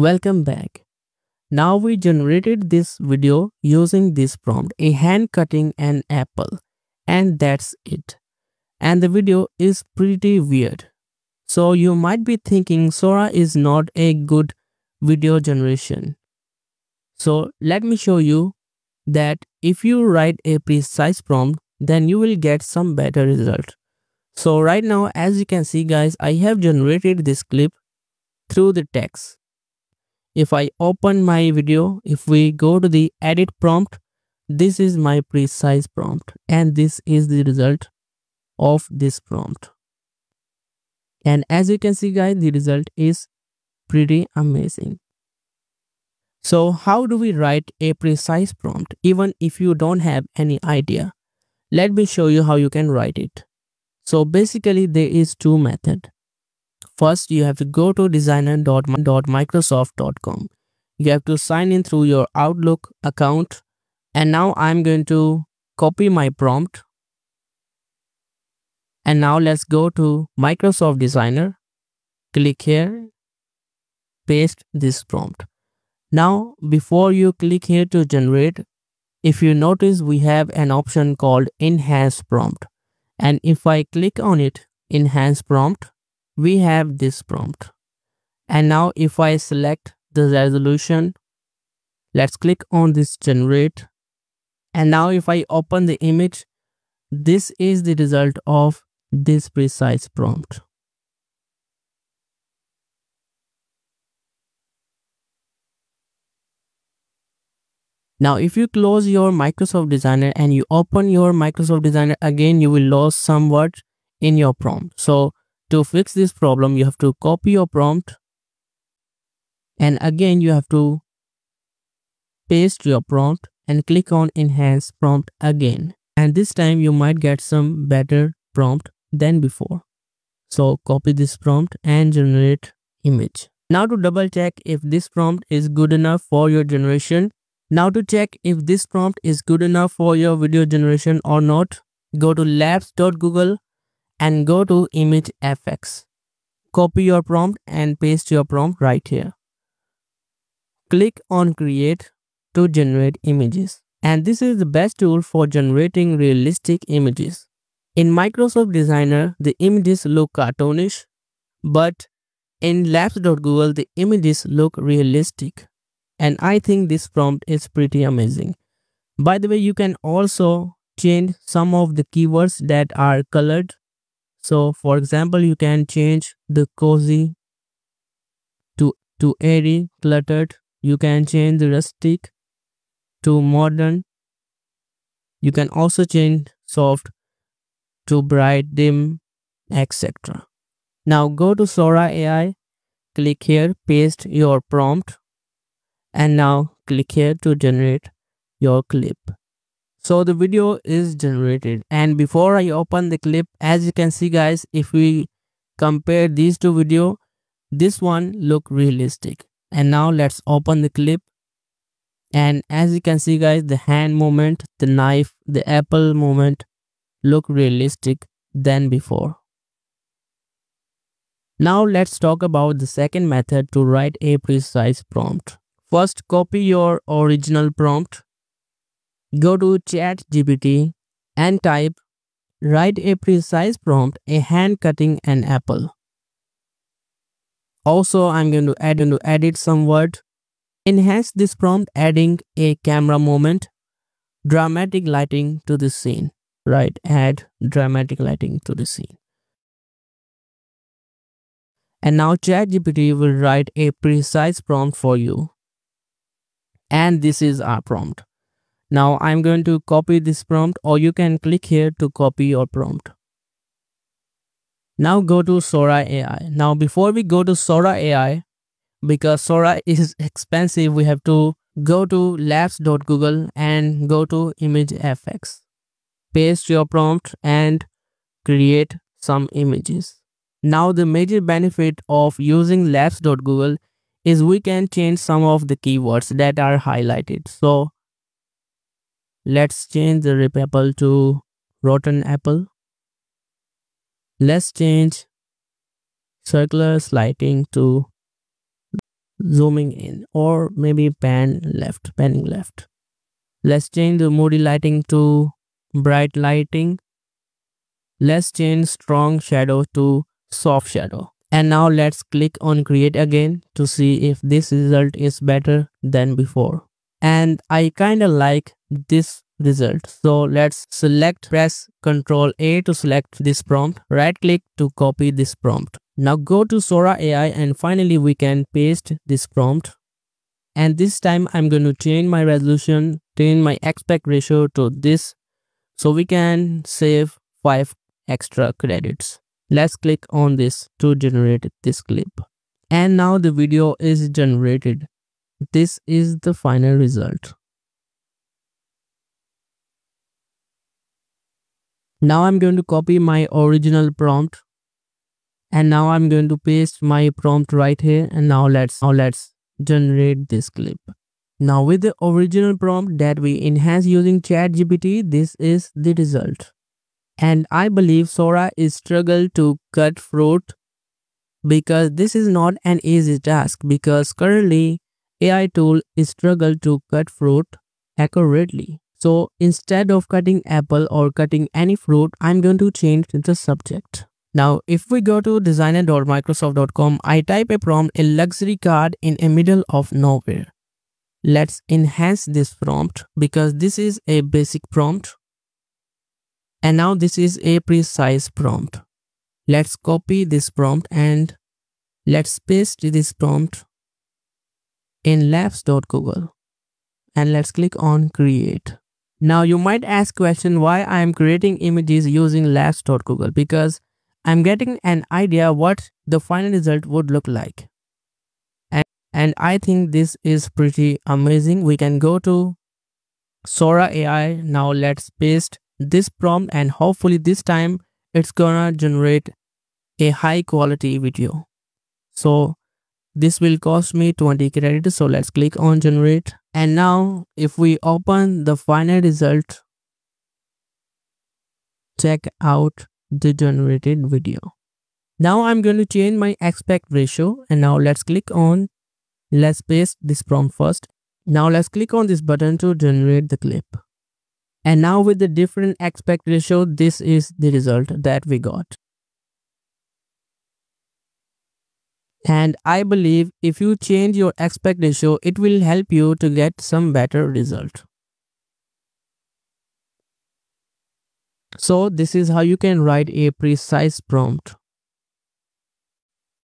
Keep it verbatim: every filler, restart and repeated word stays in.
Welcome back. Now we generated this video using this prompt, a hand cutting an apple, and that's it. And the video is pretty weird. So you might be thinking Sora is not a good video generation. So let me show you that if you write a precise prompt, then you will get some better result. So right now, as you can see guys, I have generated this clip through the text. If I open my video, if we go to the edit prompt, this is my precise prompt and this is the result of this prompt. And as you can see guys, the result is pretty amazing. So how do we write a precise prompt even if you don't have any idea? Let me show you how you can write it. So basically there is two methods. First, you have to go to designer dot microsoft dot com. You have to sign in through your Outlook account. And now I'm going to copy my prompt. And now let's go to Microsoft Designer. Click here. Paste this prompt. Now, before you click here to generate, if you notice, we have an option called Enhance Prompt. And if I click on it, Enhance Prompt, we have this prompt. And now if I select the resolution, let's click on this generate. And now if I open the image, this is the result of this precise prompt. Now if you close your Microsoft Designer and you open your Microsoft Designer again, you will lose some words in your prompt. So to fix this problem, you have to copy your prompt and again you have to paste your prompt and click on Enhance Prompt again, and this time you might get some better prompt than before. So copy this prompt and generate image. Now to double check if this prompt is good enough for your generation. Now to check if this prompt is good enough for your video generation or not, go to labs dot google and go to ImageFX. Copy your prompt and paste your prompt right here. Click on Create to generate images. And this is the best tool for generating realistic images. In Microsoft Designer, the images look cartoonish, but in labs dot google, the images look realistic. And I think this prompt is pretty amazing. By the way, you can also change some of the keywords that are colored. So for example, you can change the cozy to, to airy, cluttered. You can change the rustic to modern. You can also change soft to bright, dim, et cetera. Now go to Sora A I, click here, paste your prompt, and now click here to generate your clip. So the video is generated, and before I open the clip, as you can see guys, if we compare these two videos, this one looks realistic. And now let's open the clip, and as you can see guys, the hand movement, the knife, the apple movement look realistic than before. Now let's talk about the second method to write a precise prompt. First, copy your original prompt. Go to Chat G P T and type, write a precise prompt, a hand cutting an apple. Also, I'm going to add going to edit some word. Enhance this prompt adding a camera moment, dramatic lighting to the scene. Right, add dramatic lighting to the scene. And now Chat G P T will write a precise prompt for you. And this is our prompt. Now I'm going to copy this prompt, or you can click here to copy your prompt. Now go to Sora A I. Now before we go to Sora A I, because Sora is expensive, we have to go to labs dot google and go to ImageFX. Paste your prompt and create some images. Now the major benefit of using labs dot google is we can change some of the keywords that are highlighted. So let's change the rip apple to rotten apple. Let's change circular sliding to zooming in, or maybe pan left, panning left. Let's change the moody lighting to bright lighting. Let's change strong shadow to soft shadow. And now let's click on create again to see if this result is better than before. And I kind of like this result. So let's select, press control A to select this prompt, right click to copy this prompt. Now go to Sora A I and finally we can paste this prompt. And this time I'm going to change my resolution, change my aspect ratio to this, so we can save five extra credits. Let's click on this to generate this clip. And now the video is generated. This is the final result. Now I'm going to copy my original prompt. And now I'm going to paste my prompt right here. And now let's, now let's generate this clip. Now with the original prompt that we enhanced using Chat G P T, this is the result. And I believe Sora is struggled to cut fruit, because this is not an easy task, because currently A I tool is struggled to cut fruit accurately. So instead of cutting apple or cutting any fruit, I'm going to change the subject. Now if we go to designer dot microsoft dot com, I type a prompt, a luxury card in the middle of nowhere. Let's enhance this prompt because this is a basic prompt. And now this is a precise prompt. Let's copy this prompt and let's paste this prompt in labs dot google. And let's click on create. Now you might ask question why I am creating images using labs dot google, because I'm getting an idea what the final result would look like. And, and I think this is pretty amazing. We can go to Sora A I. Now let's paste this prompt and hopefully this time it's gonna generate a high quality video. So this will cost me twenty credits, so let's click on generate. And now if we open the final result, check out the generated video. Now I'm going to change my aspect ratio, and now let's click on, let's paste this prompt first. Now let's click on this button to generate the clip. And now with the different aspect ratio, this is the result that we got. And I believe if you change your aspect ratio, it will help you to get some better result. So this is how you can write a precise prompt.